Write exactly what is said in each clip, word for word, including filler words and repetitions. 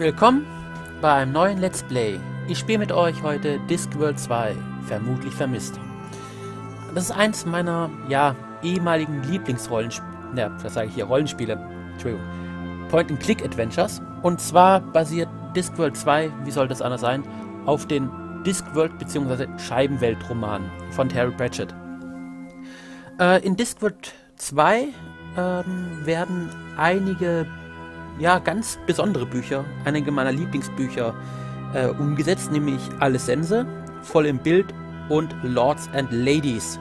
Willkommen bei einem neuen Let's Play. Ich spiele mit euch heute Discworld zwei, vermutlich vermisst. Das ist eins meiner, ja, ehemaligen Lieblingsrollenspiele, ja, das sage ich hier, Rollenspiele, Entschuldigung, Point-and-Click-Adventures. Und zwar basiert Discworld zwei, wie soll das anders sein, auf den Discworld bzw. Scheibenwelt-Roman von Terry Pratchett. Äh, in Discworld zwei ähm, werden einige, ja, ganz besondere Bücher, einige meiner Lieblingsbücher äh, umgesetzt, nämlich Allessense, Voll im Bild und Lords and Ladies.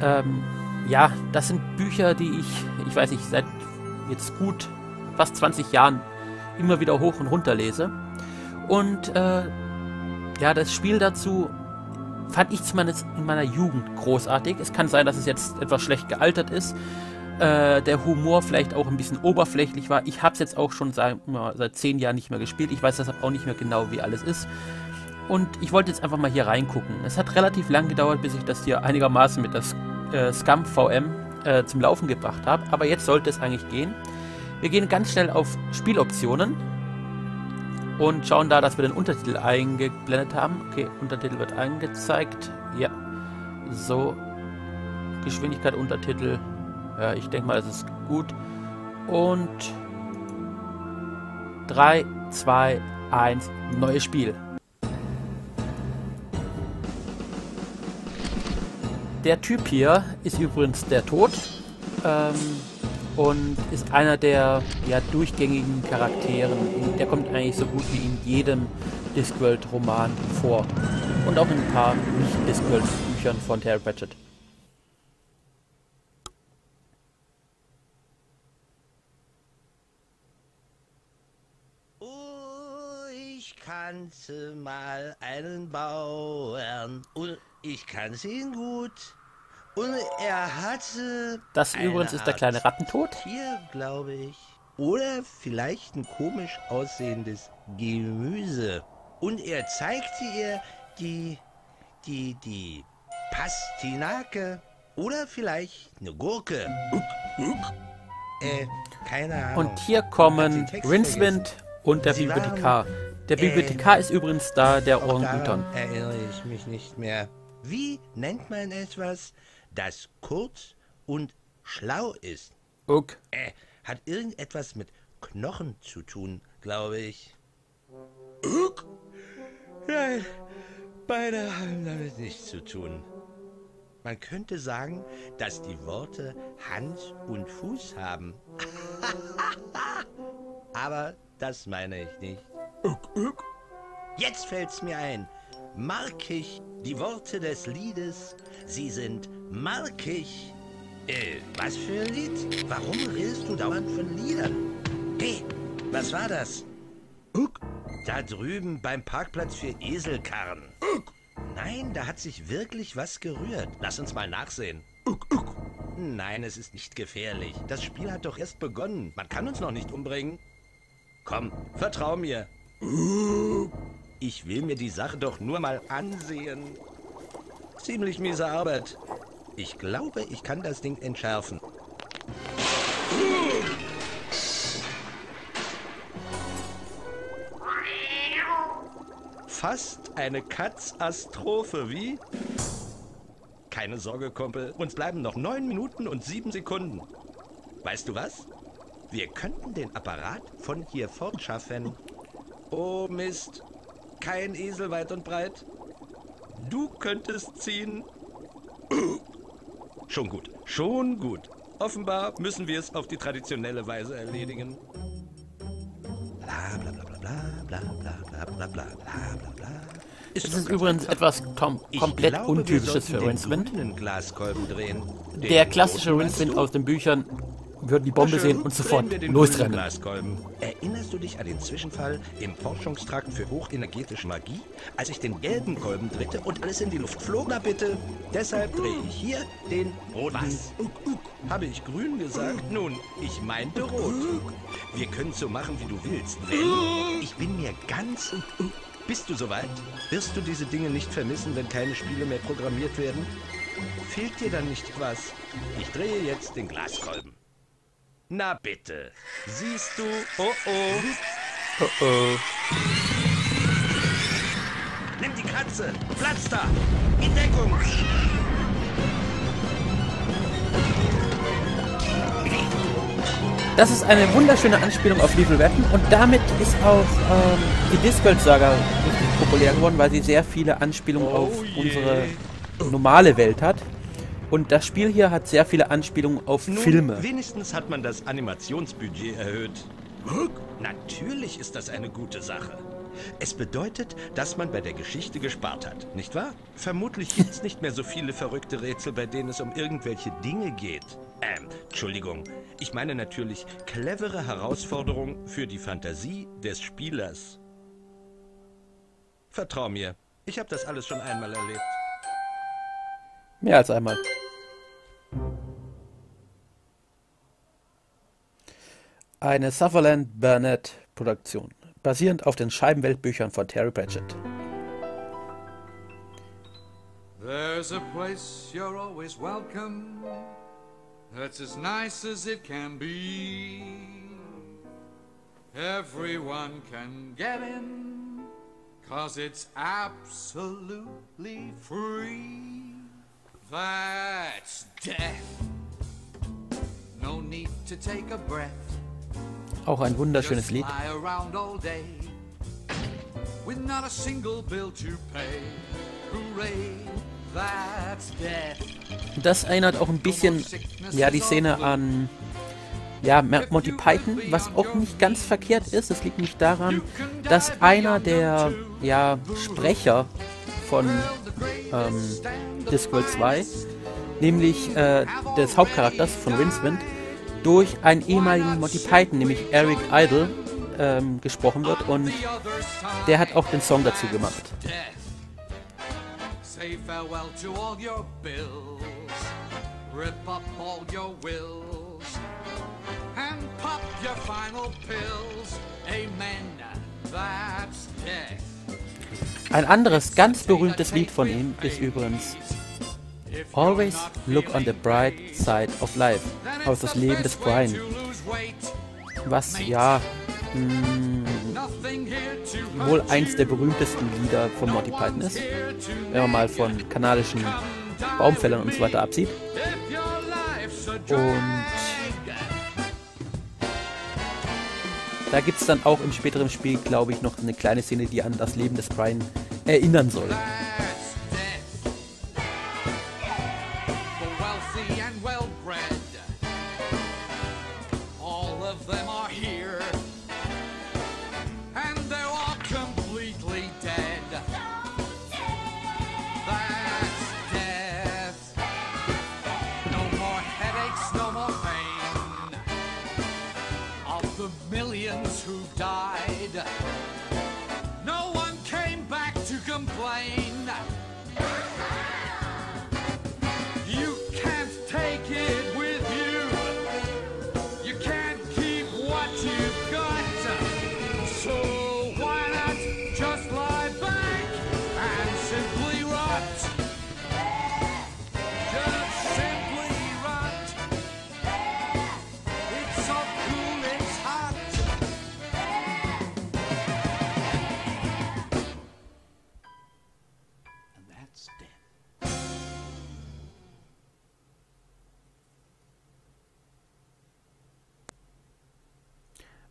Ähm, ja, das sind Bücher, die ich, ich weiß nicht, seit jetzt gut fast zwanzig Jahren immer wieder hoch und runter lese. Und äh, ja, das Spiel dazu fand ich zumindest in meiner Jugend großartig. Es kann sein, dass es jetzt etwas schlecht gealtert ist. Äh, der Humor vielleicht auch ein bisschen oberflächlich war. Ich habe es jetzt auch schon seit, seit zehn Jahren nicht mehr gespielt. Ich weiß deshalb auch nicht mehr genau, wie alles ist. Und ich wollte jetzt einfach mal hier reingucken. Es hat relativ lang gedauert, bis ich das hier einigermaßen mit der äh, ScummVM äh, zum Laufen gebracht habe. Aber jetzt sollte es eigentlich gehen. Wir gehen ganz schnell auf Spieloptionen und schauen da, dass wir den Untertitel eingeblendet haben. Okay, Untertitel wird angezeigt. Ja, so. Geschwindigkeit, Untertitel. Ja, ich denke mal, es ist gut. Und drei, zwei, eins, neues Spiel. Der Typ hier ist übrigens der Tod ähm, und ist einer der, ja, durchgängigen Charaktere. Der kommt eigentlich so gut wie in jedem Discworld-Roman vor. Und auch in ein paar Nicht-Discworld-Büchern von Terry Pratchett. Ich kannte mal einen Bauern und ich kannte ihn gut und er hatte... Das übrigens ist der kleine Rattentod. Hier, glaube ich. Oder vielleicht ein komisch aussehendes Gemüse. Und er zeigte ihr die, die, die Pastinake oder vielleicht eine Gurke. Huck, huck. Äh, keine Ahnung. Und hier kommen Rincewind und der Bibliothekar. Der Bibliothekar ähm, ist übrigens da, der Orang-Utan. Erinnere ich mich nicht mehr. Wie nennt man etwas, das kurz und schlau ist? Okay. Äh, hat irgendetwas mit Knochen zu tun, glaube ich. Okay. Nein, beide haben damit nichts zu tun. Man könnte sagen, dass die Worte Hand und Fuß haben. Aber das meine ich nicht. Jetzt fällt's mir ein. Markig, die Worte des Liedes, sie sind markig. Äh, was für ein Lied? Warum redest du dauernd von Liedern? Hey, was war das? Da drüben beim Parkplatz für Eselkarren. Nein, da hat sich wirklich was gerührt. Lass uns mal nachsehen. Nein, es ist nicht gefährlich. Das Spiel hat doch erst begonnen. Man kann uns noch nicht umbringen. Komm, vertrau mir. Ich will mir die Sache doch nur mal ansehen. Ziemlich miese Arbeit. Ich glaube, ich kann das Ding entschärfen. Fast eine Katastrophe, wie? Keine Sorge, Kumpel. Uns bleiben noch neun Minuten und sieben Sekunden. Weißt du was? Wir könnten den Apparat von hier fort schaffen. Oh Mist, kein Esel weit und breit. Du könntest ziehen. Schon gut, schon gut. Offenbar müssen wir es auf die traditionelle Weise erledigen. Bla bla bla bla bla bla bla bla bla bla. Es ist übrigens etwas kom komplett glaube, untypisches für Rincewind. Der klassische Rincewind aus den Büchern. Würden die Bombe sehen und sofort losrennen. Erinnerst du dich an den Zwischenfall im Forschungstrakt für hochenergetische Magie, als ich den gelben Kolben drehte und alles in die Luft flog? Na bitte. Deshalb drehe ich hier den roten. Was? Habe ich grün gesagt? Nun, ich meinte rot. Wir können so machen, wie du willst. Ich bin mir ganz... Bist du soweit? Wirst du diese Dinge nicht vermissen, wenn keine Spiele mehr programmiert werden? Fehlt dir dann nicht was? Ich drehe jetzt den Glaskolben. Na bitte. Siehst du? Oh oh. Oh oh. Nimm die Katze! Platz da! In Deckung! Das ist eine wunderschöne Anspielung auf Lethal Weapon und damit ist auch ähm, die Discworld-Saga richtig populär geworden, weil sie sehr viele Anspielungen oh auf yeah. unsere normale Welt hat. Und das Spiel hier hat sehr viele Anspielungen auf Nun, Filme. Wenigstens hat man das Animationsbudget erhöht. Natürlich ist das eine gute Sache. Es bedeutet, dass man bei der Geschichte gespart hat, nicht wahr? Vermutlich gibt es nicht mehr so viele verrückte Rätsel, bei denen es um irgendwelche Dinge geht. Ähm, Entschuldigung, ich meine natürlich clevere Herausforderung für die Fantasie des Spielers. Vertrau mir, ich habe das alles schon einmal erlebt. Mehr als einmal. Eine Sutherland-Burnett Produktion, basierend auf den Scheibenwelt-Büchern von Terry Pratchett. There's a place you're always welcome. That's as nice as it can be. Everyone can get in, 'cause it's absolutely free. That's death. No need to take a breath. Auch ein wunderschönes Lied. Just fly around all day, with not a single bill to pay. Hooray, that's death. Das erinnert auch ein bisschen, ja, die Szene an, ja, Monty Python, was auch nicht ganz verkehrt ist. Es liegt nicht daran, dass einer der, ja, Sprecher von ähm, Discworld zwei, nämlich äh, des Hauptcharakters von Rincewind, durch einen ehemaligen Monty Python, nämlich Eric Idle, ähm, gesprochen wird, und der hat auch den Song dazu gemacht. Say farewell to all your bills, rip up all your wills, and pop your final pills. Amen, that's death. Ein anderes ganz berühmtes Lied von ihm ist übrigens Always Look on the Bright Side of Life, aus Das Leben des Brian. Was ja mh, wohl eins der berühmtesten Lieder von Monty Python ist, wenn man mal von kanadischen Baumfällern und so weiter absieht. Und da gibt es dann auch im späteren Spiel, glaube ich, noch eine kleine Szene, die an Das Leben des Brian erinnern soll.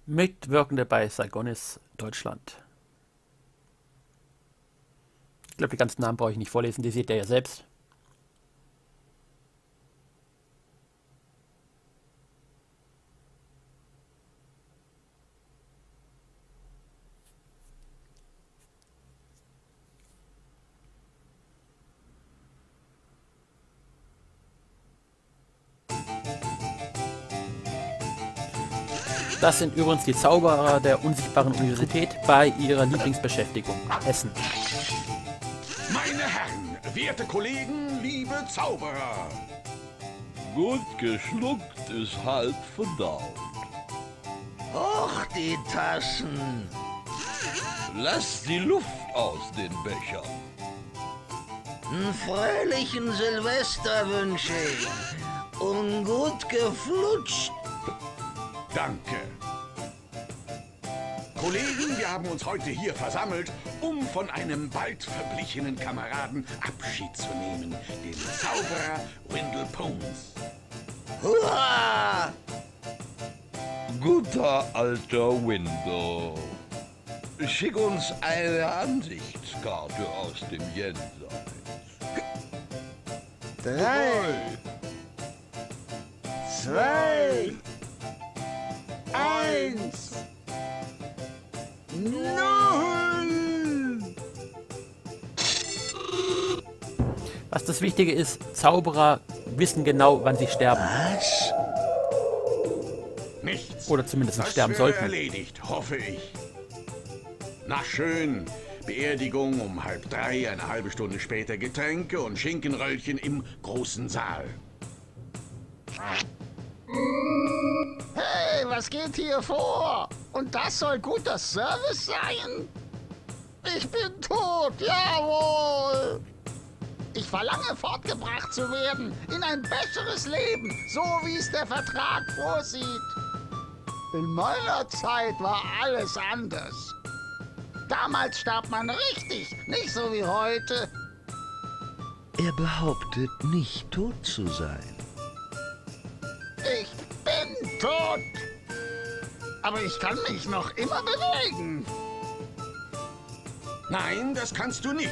Mitwirkende bei Saigonis Deutschland. Ich glaube, die ganzen Namen brauche ich nicht vorlesen, die seht ihr ja selbst. Das sind übrigens die Zauberer der Unsichtbaren Universität bei ihrer Lieblingsbeschäftigung, Essen. Meine Herren, werte Kollegen, liebe Zauberer! Gut geschluckt ist halb verdaut. Hoch die Tassen! Lasst die Luft aus den Bechern. Einen fröhlichen Silvester wünsche ich und gut geflutscht. Danke. Kollegen, wir haben uns heute hier versammelt, um von einem bald verblichenen Kameraden Abschied zu nehmen, dem Zauberer Windle Poons. Hurra! Guter alter Windle, schick uns eine Ansichtskarte aus dem Jenseits. Drei, zwei, eins, null! Was das Wichtige ist, Zauberer wissen genau, wann sie sterben. Was? Nichts. Oder zumindest nicht sterben sollten. Erledigt, hoffe ich. Na schön. Beerdigung um halb drei, eine halbe Stunde später Getränke und Schinkenröllchen im großen Saal. Hey, was geht hier vor? Und das soll guter Service sein? Ich bin tot, jawohl! Ich verlange, fortgebracht zu werden in ein besseres Leben, so wie es der Vertrag vorsieht. In meiner Zeit war alles anders. Damals starb man richtig, nicht so wie heute. Er behauptet, nicht tot zu sein. Ich bin tot! Aber ich kann mich noch immer bewegen. Nein, das kannst du nicht.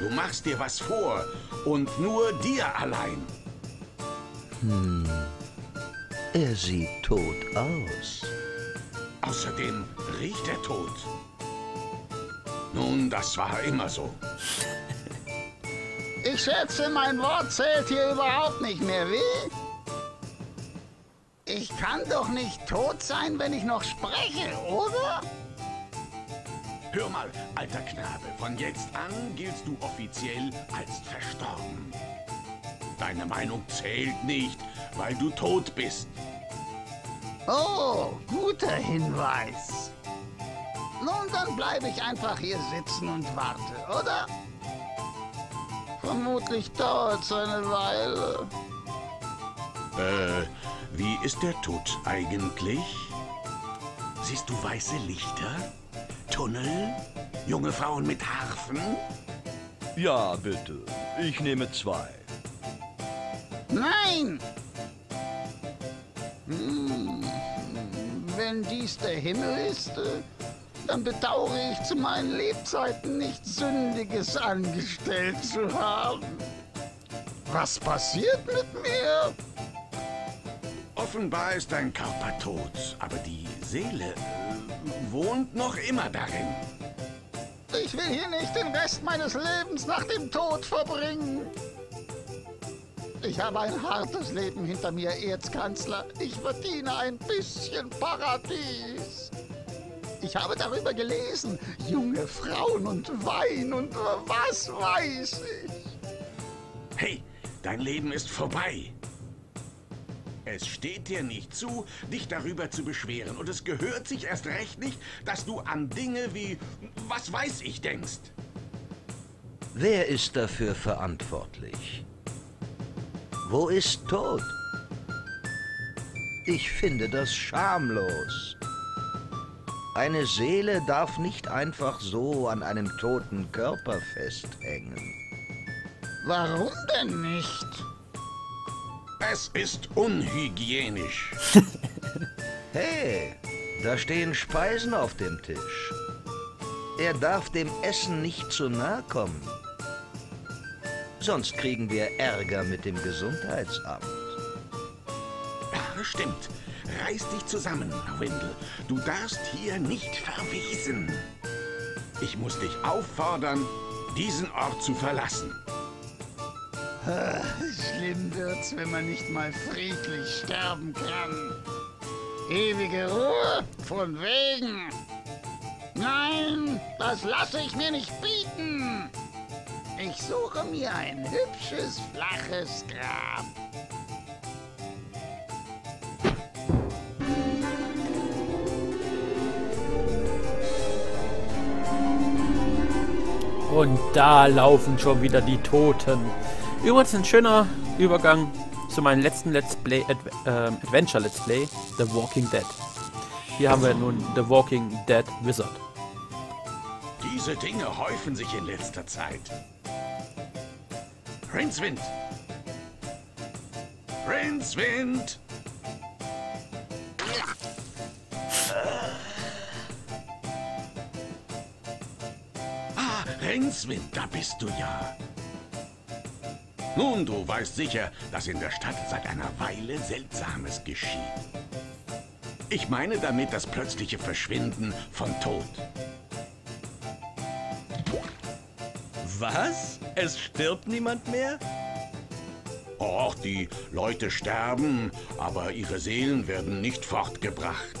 Du machst dir was vor und nur dir allein. Hm. Er sieht tot aus. Außerdem riecht er tot. Nun, das war immer so. Ich schätze, mein Wort zählt hier überhaupt nicht mehr, wie? Ich kann doch nicht tot sein, wenn ich noch spreche, oder? Hör mal, alter Knabe, von jetzt an giltst du offiziell als verstorben. Deine Meinung zählt nicht, weil du tot bist. Oh, guter Hinweis. Nun, dann bleibe ich einfach hier sitzen und warte, oder? Vermutlich dauert's eine Weile. Äh... Wie ist der Tod eigentlich? Siehst du weiße Lichter? Tunnel? Junge Frauen mit Harfen? Ja, bitte. Ich nehme zwei. Nein! Hm. Wenn dies der Himmel ist, dann bedauere ich zu meinen Lebzeiten nichts Sündiges angestellt zu haben. Was passiert mit mir? Offenbar ist dein Körper tot, aber die Seele äh, wohnt noch immer darin. Ich will hier nicht den Rest meines Lebens nach dem Tod verbringen. Ich habe ein hartes Leben hinter mir, Erzkanzler. Ich verdiene ein bisschen Paradies. Ich habe darüber gelesen, junge Frauen und Wein und was weiß ich. Hey, dein Leben ist vorbei. Es steht dir nicht zu, dich darüber zu beschweren. Und es gehört sich erst recht nicht, dass du an Dinge wie was weiß ich denkst. Wer ist dafür verantwortlich? Wo ist Tod? Ich finde das schamlos. Eine Seele darf nicht einfach so an einem toten Körper festhängen. Warum denn nicht? Es ist unhygienisch. Hey, da stehen Speisen auf dem Tisch. Er darf dem Essen nicht zu nahe kommen. Sonst kriegen wir Ärger mit dem Gesundheitsamt. Ja, stimmt. Reiß dich zusammen, Windle. Du darfst hier nicht verwiesen. Ich muss dich auffordern, diesen Ort zu verlassen. Schlimm wird's, wenn man nicht mal friedlich sterben kann. Ewige Ruhe? Von wegen! Nein, das lasse ich mir nicht bieten! Ich suche mir ein hübsches, flaches Grab. Und da laufen schon wieder die Toten. Übrigens ein schöner Übergang zu meinem letzten Let's Play, Ad äh, Adventure Let's Play, The Walking Dead. Hier haben wir nun The Walking Dead Wizard. Diese Dinge häufen sich in letzter Zeit. Rincewind! Rincewind! Ah, Rincewind, da bist du ja. Nun, du weißt sicher, dass in der Stadt seit einer Weile Seltsames geschieht. Ich meine damit das plötzliche Verschwinden von Tod. Was? Es stirbt niemand mehr? Och, die Leute sterben, aber ihre Seelen werden nicht fortgebracht.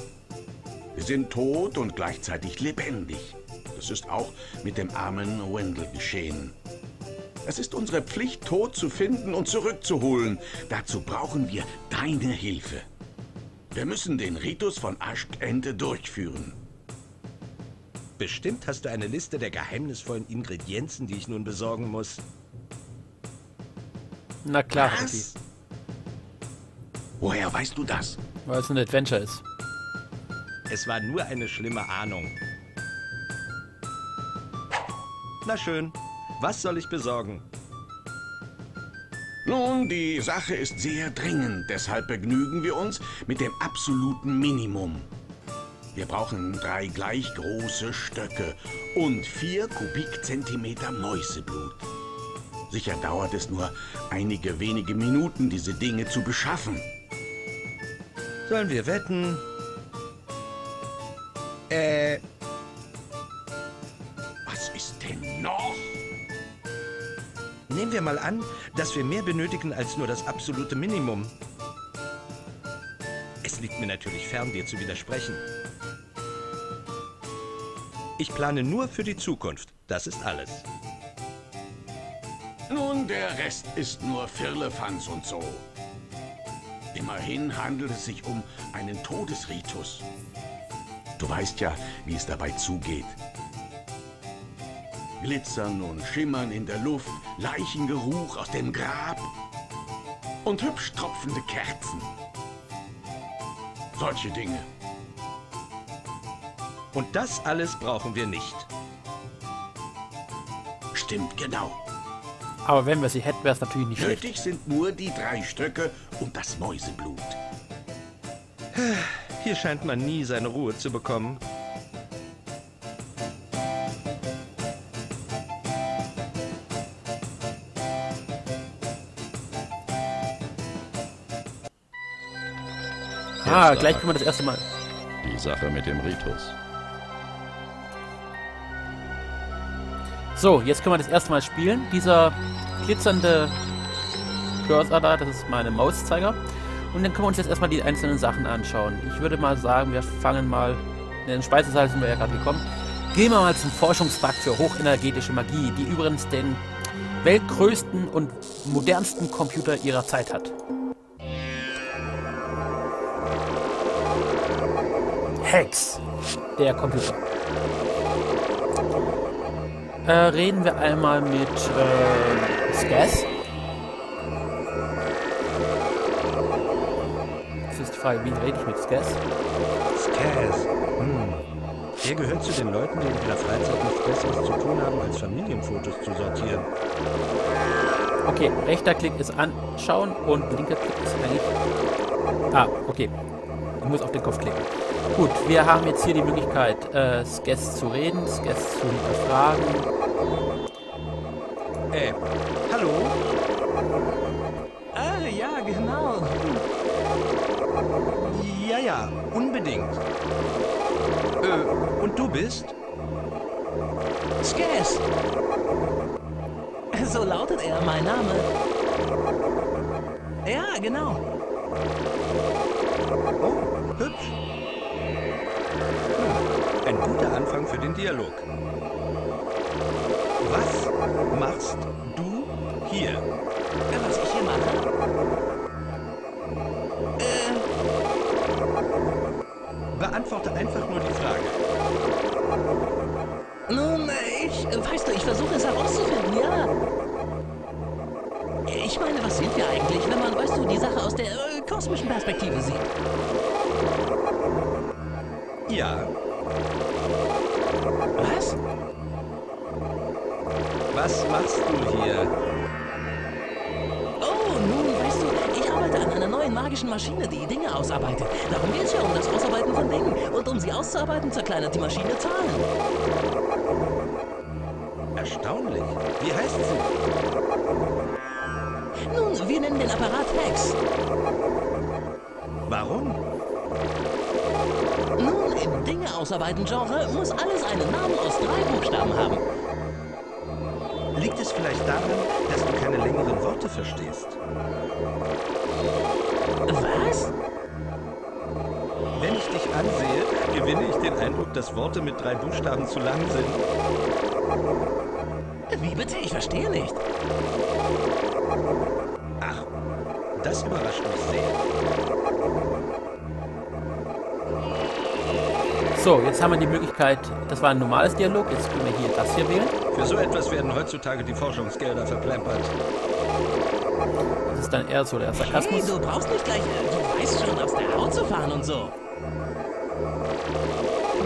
Sie sind tot und gleichzeitig lebendig. Das ist auch mit dem armen Wendel geschehen. Es ist unsere Pflicht, Tod zu finden und zurückzuholen. Dazu brauchen wir deine Hilfe. Wir müssen den Ritus von Asch-Ente durchführen. Bestimmt hast du eine Liste der geheimnisvollen Ingredienzen, die ich nun besorgen muss. Na klar, Ricky. Woher weißt du das? Weil es ein Adventure ist. Es war nur eine schlimme Ahnung. Na schön. Was soll ich besorgen? Nun, die Sache ist sehr dringend. Deshalb begnügen wir uns mit dem absoluten Minimum. Wir brauchen drei gleich große Stöcke und vier Kubikzentimeter Mäuseblut. Sicher dauert es nur einige wenige Minuten, diese Dinge zu beschaffen. Sollen wir wetten? Äh... Was ist denn noch? Nehmen wir mal an, dass wir mehr benötigen als nur das absolute Minimum. Es liegt mir natürlich fern, dir zu widersprechen. Ich plane nur für die Zukunft. Das ist alles. Nun, der Rest ist nur Firlefanz und so. Immerhin handelt es sich um einen Todesritus. Du weißt ja, wie es dabei zugeht. Glitzern und Schimmern in der Luft, Leichengeruch aus dem Grab und hübsch tropfende Kerzen. Solche Dinge. Und das alles brauchen wir nicht. Stimmt, genau. Aber wenn wir sie hätten, wäre es natürlich nicht schlecht. Nötig sind nur die drei Stöcke und das Mäuseblut. Hier scheint man nie seine Ruhe zu bekommen. Ah, gleich können wir das erste Mal. Die Sache mit dem Ritus. So, jetzt können wir das erste Mal spielen. Dieser glitzernde Cursor da, das ist meine Mauszeiger. Und dann können wir uns jetzt erstmal die einzelnen Sachen anschauen. Ich würde mal sagen, wir fangen mal... In den Speisesaal sind wir ja gerade gekommen. Gehen wir mal zum Forschungsfakt für hochenergetische Magie, die übrigens den weltgrößten und modernsten Computer ihrer Zeit hat. Hex, der Computer. Äh, reden wir einmal mit äh, Skazz. Jetzt ist die Frage, wie rede ich mit Skazz? Skazz? Hm. Er gehört zu den Leuten, die in ihrer Freizeit nichts Besseres zu tun haben, als Familienfotos zu sortieren. Okay, rechter Klick ist anschauen und linker Klick ist eigentlich... Ah, okay. Ich muss auf den Kopf klicken. Gut, wir haben jetzt hier die Möglichkeit, äh, Skazz zu reden, Skazz zu hinterfragen. Äh, hallo? Ah, ja, genau. Ja, ja, unbedingt. Äh, und du bist? Skazz! So lautet er, mein Name. Ja, genau. Oh, hübsch. Ein guter Anfang für den Dialog. Was machst du hier? Was ich hier mache? Äh. Beantworte einfach nur die Frage. Nun, ich, weißt du, ich versuche es herauszufinden, ja. Ich meine, was hilft ja eigentlich, wenn man, weißt du, die Sache aus der äh, kosmischen Perspektive sieht? Maria. Was? Was machst du hier? Oh, nun, weißt du, ich arbeite an einer neuen magischen Maschine, die Dinge ausarbeitet. Darum geht es ja um das Ausarbeiten von Dingen. Und um sie auszuarbeiten, zerkleinert die Maschine Zahlen. Erstaunlich. Wie heißt sie? Nun, wir nennen den Apparat Hex. Warum? Nun, im Dinge-Ausarbeiten-Genre muss alles einen Namen aus drei Buchstaben haben. Liegt es vielleicht daran, dass du keine längeren Worte verstehst? Was? Wenn ich dich ansehe, gewinne ich den Eindruck, dass Worte mit drei Buchstaben zu lang sind. Wie bitte? Ich verstehe nicht. Ach, das überrascht mich sehr. So, jetzt haben wir die Möglichkeit, das war ein normales Dialog, jetzt können wir hier das hier wählen. Für so etwas werden heutzutage die Forschungsgelder verplempert. Das ist dann eher so der Sarkasmus. Hey, du brauchst nicht gleich, du weißt schon, aus der Haut zu fahren und so.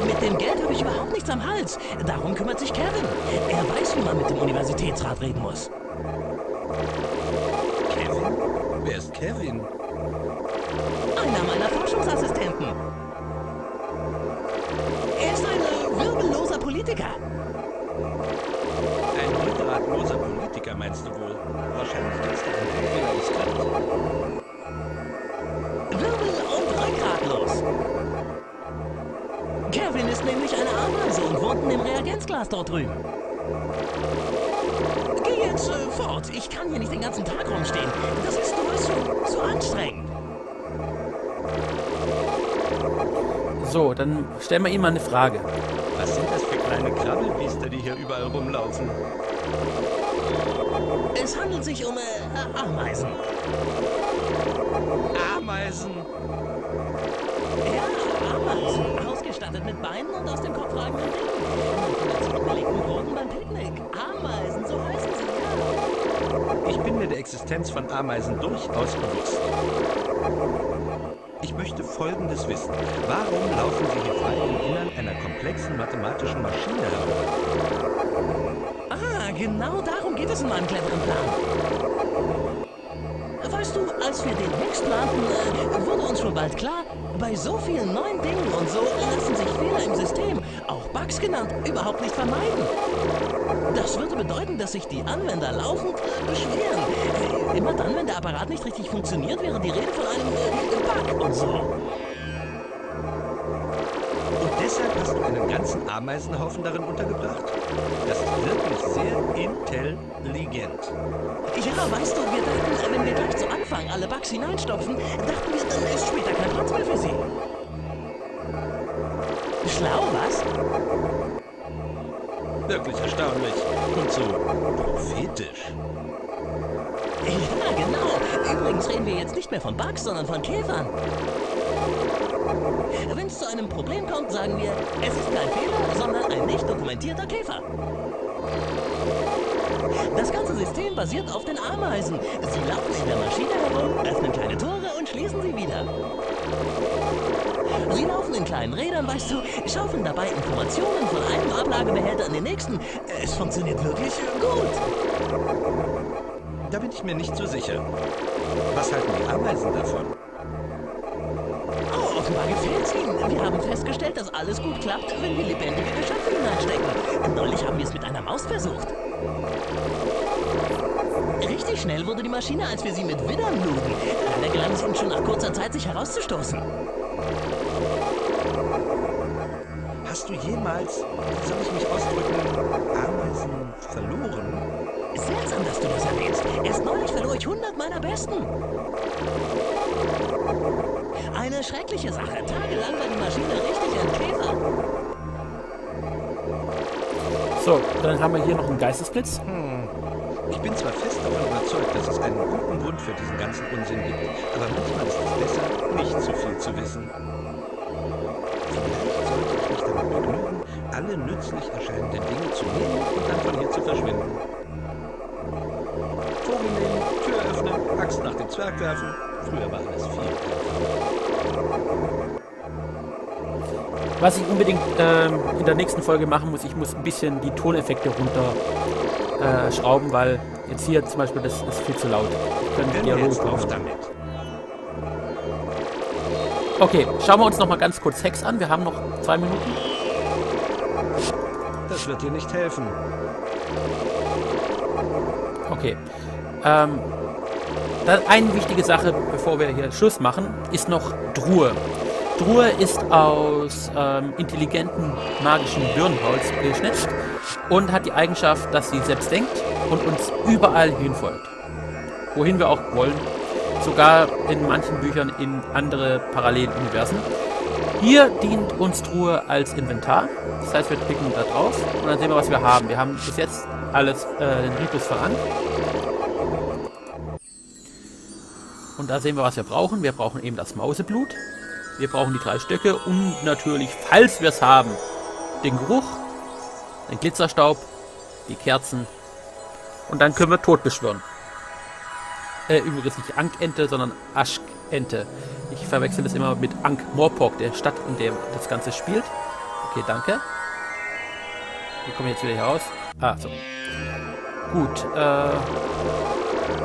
Mit dem Geld habe ich überhaupt nichts am Hals. Darum kümmert sich Kevin. Er weiß, wie man mit dem Universitätsrat reden muss. Kevin? Wer ist Kevin? Einer meiner Forschungsassistenten. Er ist ein wirbelloser Politiker. Ein rückgratloser Politiker, meinst du wohl? Wahrscheinlich kannst du ein Wirbel und rückgratlos. Kevin ist nämlich eine Ameise und wohnt in dem Reagenzglas dort drüben. Geh jetzt äh, fort. Ich kann hier nicht den ganzen Tag rumstehen. Das ist nur so, so anstrengend. So, dann stellen wir ihm mal eine Frage. Was sind das für kleine Krabbelbiester, die hier überall rumlaufen? Es handelt sich um äh, Ameisen. Ameisen? Ja, Ameisen. Ausgestattet mit Beinen und aus dem Kopf ragenden Dingen. Mit belegten Broten beim Picknick. Ameisen, so heißen sie. Ja. Ich bin mir der Existenz von Ameisen durchaus bewusst. Ich möchte Folgendes wissen. Warum laufen Sie hier frei im Innern einer komplexen mathematischen Maschine herum? Ah, genau darum geht es in meinem cleveren Plan. Weißt du, als wir den Hex planten, äh, wurde uns schon bald klar, bei so vielen neuen Dingen und so lassen sich Fehler im System, auch Bugs genannt, überhaupt nicht vermeiden. Das würde bedeuten, dass sich die Anwender laufend äh, beschweren. Äh, immer dann, wenn der Apparat nicht richtig funktioniert, wäre die Rede von einem äh, Bug und so. Und deshalb hast du einen ganzen Ameisenhaufen darin untergebracht? Das ist wirklich sehr intelligent. Ja, weißt du, wir dachten, wenn wir gleich zu Anfang alle Bugs hineinstopfen, dachten wir, dann ist später kein Platz mehr für sie. Schlau, was? Wirklich erstaunlich und so prophetisch. Ja, genau. Übrigens reden wir jetzt nicht mehr von Bugs, sondern von Käfern. Wenn es zu einem Problem kommt, sagen wir, es ist kein Fehler, sondern ein nicht dokumentierter Käfer. Das ganze System basiert auf den Ameisen. Sie laufen in der Maschine herum, öffnen kleine Tore und schließen sie wieder. Sie laufen in kleinen Rädern, weißt du, schaufeln dabei Informationen von einem Ablagebehälter in den nächsten. Es funktioniert wirklich gut. Da bin ich mir nicht so sicher. Was halten die Ameisen davon? Oh, offenbar gefällt es ihnen. Wir haben festgestellt, dass alles gut klappt, wenn wir lebendige Geschöpfe hineinstecken. Neulich haben wir es mit einer Maus versucht. Richtig schnell wurde die Maschine, als wir sie mit Widdern luden. Leider gelang es uns schon nach kurzer Zeit, sich herauszustoßen. Hast du jemals, wie soll ich mich ausdrücken, Ameisen verloren? Seltsam, dass du das erwähnst. Erst neulich verlor ich hundert meiner Besten. Eine schreckliche Sache. Tagelang war die Maschine richtig ein Käfer. So, dann haben wir hier noch einen Geistesblitz. Hm. Ich bin zwar fest davon überzeugt, dass es einen guten Grund für diesen ganzen Unsinn gibt, aber manchmal ist es besser, nicht zu viel zu wissen. Vielleicht sollte ich mich damit begnügen, alle nützlich erscheinenden Dinge zu nehmen und dann von hier zu verschwinden. Vogel nehmen, Tür öffnen, Axt nach dem Zwerg werfen. Früher war alles viel einfacher. Was ich unbedingt ähm, in der nächsten Folge machen muss, ich muss ein bisschen die Toneffekte runterschrauben, äh, weil jetzt hier zum Beispiel, das ist viel zu laut. Können wir Dialog drauf damit. Okay, schauen wir uns nochmal ganz kurz Hex an. Wir haben noch zwei Minuten. Das wird dir nicht helfen. Okay. Ähm, eine wichtige Sache, bevor wir hier Schluss machen, ist noch Druhe. Druhe ist aus ähm, intelligentem magischen Birnenholz geschnitzt und hat die Eigenschaft, dass sie selbst denkt und uns überall hinfolgt. Wohin wir auch wollen. Sogar in manchen Büchern in andere Paralleluniversen. Hier dient uns Truhe als Inventar. Das heißt, wir klicken da drauf und dann sehen wir, was wir haben. Wir haben bis jetzt alles, äh, den Ritus von Ankh. Und da sehen wir, was wir brauchen. Wir brauchen eben das Mauseblut. Wir brauchen die drei Stöcke und natürlich, falls wir es haben, den Geruch, den Glitzerstaub, die Kerzen. Und dann können wir Tod beschwören. Äh, übrigens nicht Ankh-Ente, sondern Asch-Ente. Ich verwechsel das immer mit Ankh-Morpork, der Stadt, in der das Ganze spielt. Okay, danke. Wir kommen jetzt wieder hier raus. Ah, so. Gut, äh...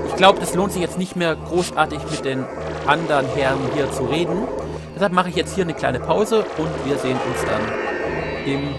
ich glaube, das lohnt sich jetzt nicht mehr großartig mit den anderen Herren hier zu reden. Deshalb mache ich jetzt hier eine kleine Pause und wir sehen uns dann im